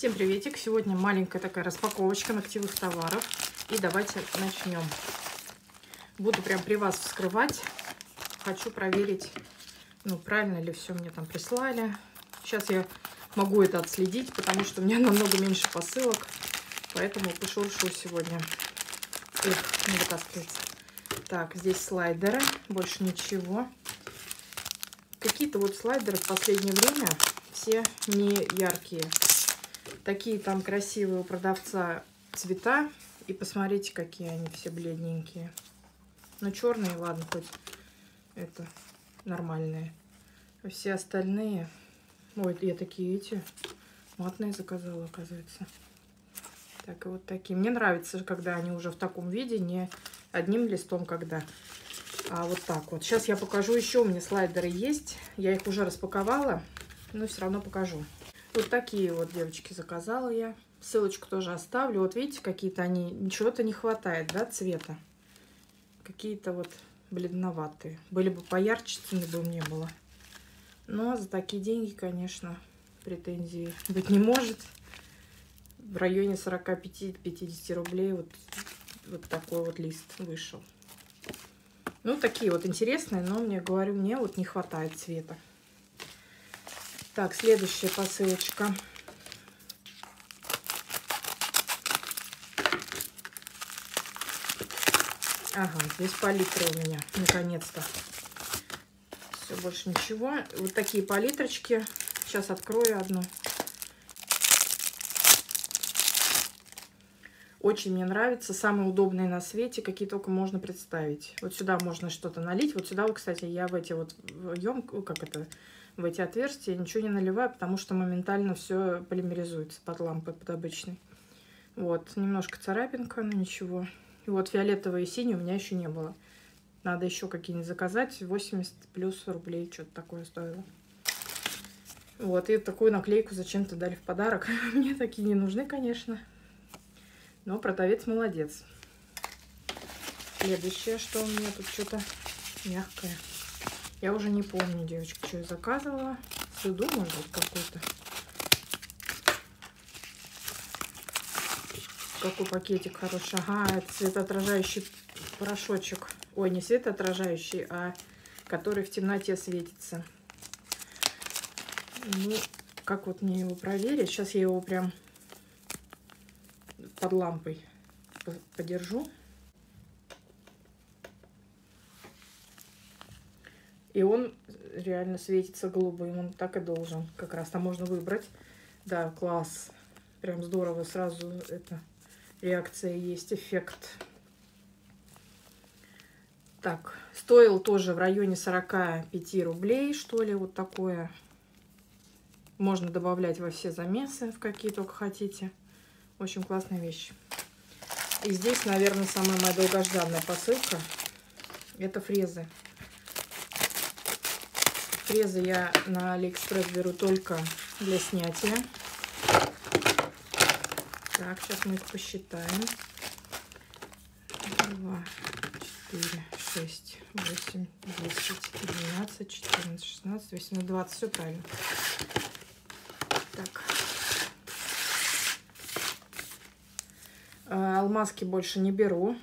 Всем приветик! Сегодня маленькая такая распаковочка ногтевых товаров. И давайте начнем. Буду прям при вас вскрывать. Хочу проверить, правильно ли все мне там прислали. Сейчас я могу это отследить, потому что у меня намного меньше посылок. Поэтому пошуршу сегодня. Эх, не вытаскивается. Так, здесь слайдеры. Больше ничего. Какие-то вот слайдеры в последнее время все не яркие. Такие там красивые у продавца цвета. И посмотрите, какие они все бледненькие. Но черные, ладно, хоть это нормальные. А все остальные... Ой, я такие эти матные заказала, оказывается. Так, и вот такие. Мне нравится, когда они уже в таком виде, не одним листом, когда... А вот так вот. Сейчас я покажу еще. У меня слайдеры есть. Я их уже распаковала, но все равно покажу. Вот такие вот, девочки, заказала я. Ссылочку тоже оставлю. Вот видите, какие-то они... Чего-то не хватает, да, цвета. Какие-то вот бледноватые. Были бы поярче, цены бы не было. Но за такие деньги, конечно, претензий быть не может. В районе 45-50 рублей вот такой вот лист вышел. Ну, такие вот интересные, но, мне вот не хватает цвета. Так, следующая посылочка. Ага, здесь палитра у меня, наконец-то. Все, больше ничего. Вот такие палитрочки. Сейчас открою одну. Очень мне нравится. Самые удобные на свете, какие только можно представить. Вот сюда можно что-то налить. Вот сюда, кстати, я в эти вот в эти отверстия ничего не наливаю, потому что моментально все полимеризуется под лампой, под обычной. Вот, немножко царапинка, но ничего. И вот фиолетовые и синие у меня еще не было. Надо еще какие-нибудь заказать. 80 плюс рублей что-то такое стоило. Вот, и такую наклейку зачем-то дали в подарок. Мне такие не нужны, конечно. Но продавец молодец. Следующее, что у меня тут что-то мягкое. Я уже не помню, девочки, что я заказывала. Суду, может быть, какую-то. Какой пакетик хороший. Ага, это светоотражающий порошочек. Ой, не светоотражающий, а который в темноте светится. Ну, как вот мне его проверить? Сейчас я его прям под лампой подержу. И он реально светится голубым, он так и должен. Как раз там можно выбрать. Да, класс. Прям здорово, сразу эта реакция есть, эффект. Так, стоил тоже в районе 45 рублей, что ли, вот такое. Можно добавлять во все замесы, в какие только хотите. Очень классная вещь. И здесь, наверное, самая моя долгожданная посылка. Это фрезы. Фрезы я на AliExpress беру только для снятия. Так, сейчас мы их посчитаем. 2, 4, 6, 8, 10, 12, 14, 16, 18, 20. Все правильно. Так. Алмазки больше не беру.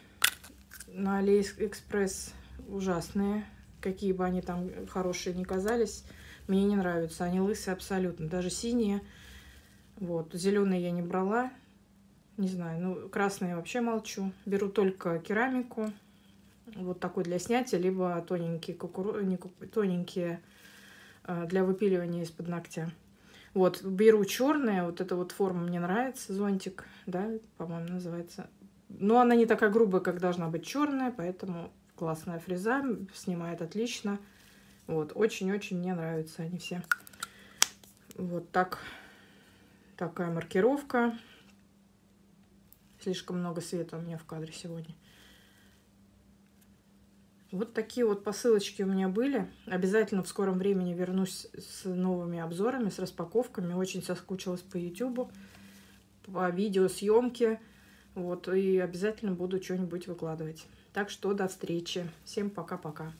На AliExpress ужасные. Какие бы они там хорошие ни казались, мне не нравятся. Они лысые абсолютно. Даже синие. Вот. Зеленые я не брала. Не знаю. Ну, красные вообще молчу. Беру только керамику. Вот такой для снятия. Либо тоненькие, тоненькие для выпиливания из-под ногтя. Вот. Беру черные. Вот эта вот форма мне нравится. Зонтик. Да, по-моему, называется. Но она не такая грубая, как должна быть черная. Поэтому... Классная фреза, снимает отлично. Вот, очень-очень мне нравятся они все. Вот так. Такая маркировка. Слишком много света у меня в кадре сегодня. Вот такие вот посылочки у меня были. Обязательно в скором времени вернусь с новыми обзорами, с распаковками. Очень соскучилась по YouTube, по видеосъемке. Вот, и обязательно буду что-нибудь выкладывать. Так что до встречи. Всем пока-пока.